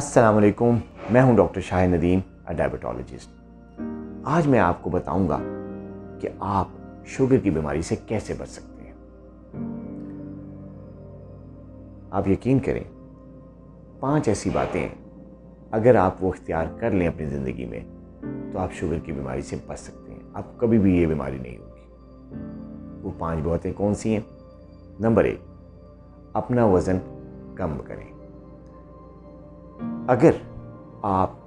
अस्सलाम वालेकुम, मैं हूं डॉक्टर शाहिद नदीम, डायबिटोलॉजिस्ट। आज मैं आपको बताऊंगा कि आप शुगर की बीमारी से कैसे बच सकते हैं। आप यकीन करें, 5 ऐसी बातें अगर आप वो इख्तियार कर लें अपनी ज़िंदगी में तो आप शुगर की बीमारी से बच सकते हैं। आप कभी भी ये बीमारी नहीं होगी। वो 5 बातें कौन सी हैं? नंबर 1, अपना वज़न कम करें। अगर आप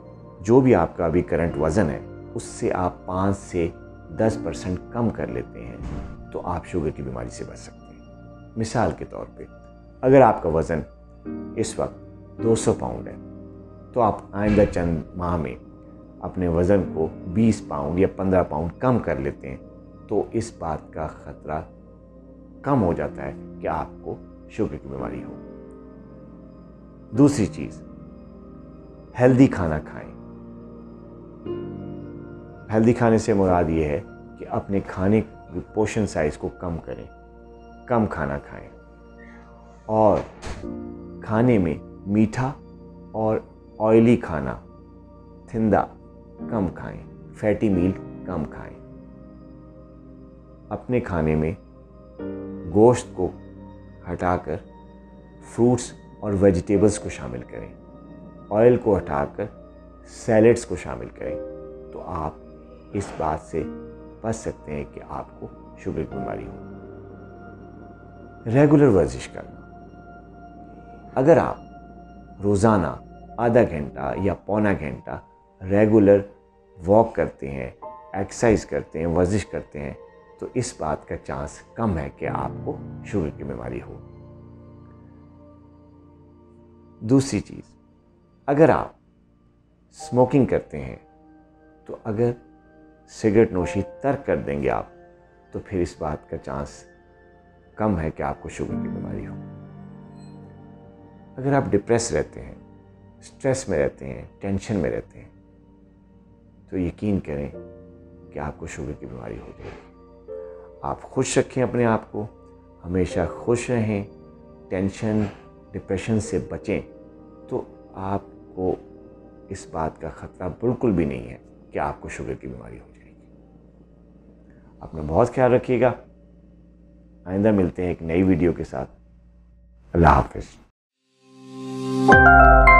जो भी आपका अभी करंट वज़न है उससे आप 5 से 10% कम कर लेते हैं तो आप शुगर की बीमारी से बच सकते हैं। मिसाल के तौर पे, अगर आपका वज़न इस वक्त 200 पाउंड है तो आप आइंदा चंद माह में अपने वज़न को 20 पाउंड या 15 पाउंड कम कर लेते हैं तो इस बात का ख़तरा कम हो जाता है कि आपको शुगर की बीमारी हो। दूसरी चीज़, हेल्दी खाना खाएं। हेल्दी खाने से मुराद ये है कि अपने खाने की पोर्शन साइज़ को कम करें, कम खाना खाएं और खाने में मीठा और ऑयली खाना, थिंदा कम खाएं, फैटी मील कम खाएं। अपने खाने में गोश्त को हटाकर फ्रूट्स और वेजिटेबल्स को शामिल करें, ऑयल को हटाकर सैलेड्स को शामिल करें तो आप इस बात से बच सकते हैं कि आपको शुगर की बीमारी हो। रेगुलर वर्जिश करना। अगर आप रोज़ाना आधा घंटा या पौना घंटा रेगुलर वॉक करते हैं, एक्सरसाइज करते हैं, वर्जिश करते हैं तो इस बात का चांस कम है कि आपको शुगर की बीमारी हो। दूसरी चीज़, अगर आप स्मोकिंग करते हैं तो अगर सिगरेट नोशी तर्क कर देंगे आप तो फिर इस बात का चांस कम है कि आपको शुगर की बीमारी हो। अगर आप डिप्रेस रहते हैं, स्ट्रेस में रहते हैं, टेंशन में रहते हैं तो यकीन करें कि आपको शुगर की बीमारी हो जाएगी। आप खुश रखें अपने आप को, हमेशा खुश रहें, टेंशन डिप्रेशन से बचें तो आपको इस बात का ख़तरा बिल्कुल भी नहीं है कि आपको शुगर की बीमारी हो जाएगी। अपना बहुत ख्याल रखिएगा। आइंदा मिलते हैं एक नई वीडियो के साथ। अल्लाह हाफ़िज़।